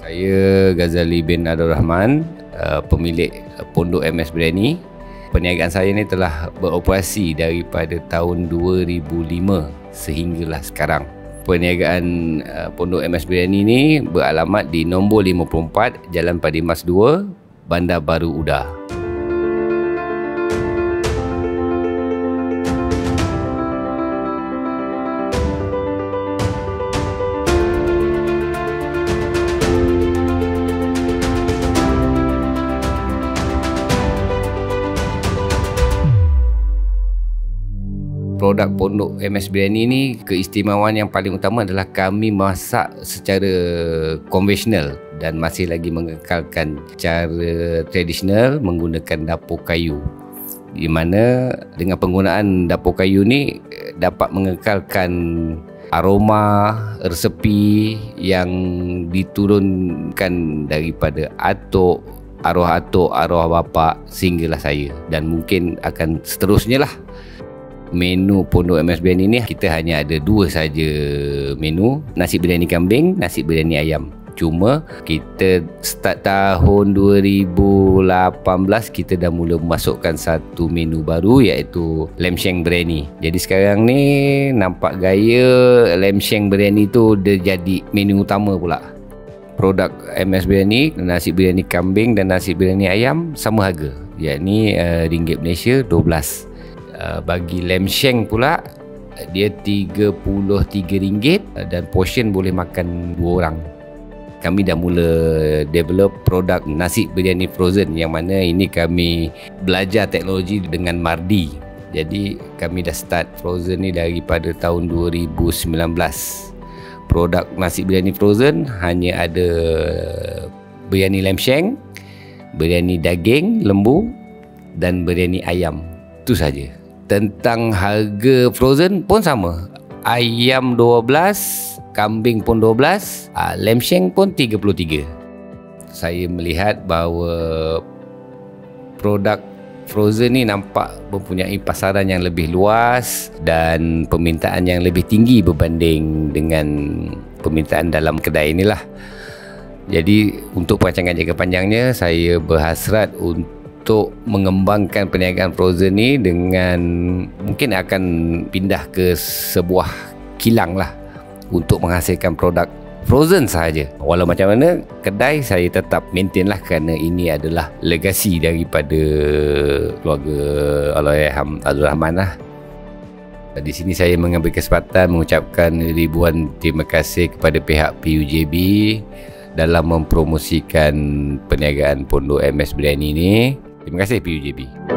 Saya Ghazali bin Abdul Rahman, pemilik Pondok MS Briyani. Perniagaan saya ni telah beroperasi daripada tahun 2005 sehinggalah sekarang. Perniagaan Pondok MS Briyani ni beralamat di nombor 54 Jalan Padimas 2, Bandar Baru Uda. Produk Pondok MS Briyani ni, keistimewaan yang paling utama adalah kami masak secara konvensional dan masih lagi mengekalkan cara tradisional menggunakan dapur kayu, di mana dengan penggunaan dapur kayu ni dapat mengekalkan aroma resepi yang diturunkan daripada atuk, arwah atuk, arwah bapa sehinggalah saya, dan mungkin akan seterusnya lah. Menu Pondok MS Briyani ni kita hanya ada dua saja menu, nasi biryani kambing, nasi biryani ayam. Cuma kita start tahun 2018 kita dah mula masukkan satu menu baru, iaitu lamb shank biryani. Jadi sekarang ni nampak gaya lamb shank biryani tu dia jadi menu utama pula. Produk MS Briyani, nasi biryani kambing dan nasi biryani ayam sama harga, iaitu ringgit Malaysia 12. Bagi lamb shank pula dia RM33 dan portion boleh makan 2 orang. Kami dah mula develop produk nasi biryani frozen, yang mana ini kami belajar teknologi dengan Mardi. Jadi kami dah start frozen ni daripada tahun 2019. Produk nasi biryani frozen hanya ada biryani lamb shank, biryani daging lembu dan biryani ayam. Itu saja. Tentang harga frozen pun sama. Ayam 12, kambing pun 12, lamb shank pun 33. Saya melihat bahawa produk frozen ni nampak mempunyai pasaran yang lebih luas dan permintaan yang lebih tinggi berbanding dengan permintaan dalam kedai inilah. Jadi untuk perancangan jangka panjangnya, saya berhasrat untuk mengembangkan perniagaan frozen ni dengan mungkin akan pindah ke sebuah kilang lah untuk menghasilkan produk frozen sahaja. Walau macam mana, kedai saya tetap maintain lah kerana ini adalah legasi daripada keluarga Allahyarham Abdul Rahman lah. Di sini saya mengambil kesempatan mengucapkan ribuan terima kasih kepada pihak PUJB dalam mempromosikan perniagaan Pondok MS Briyani ni. Terima kasih PUJB.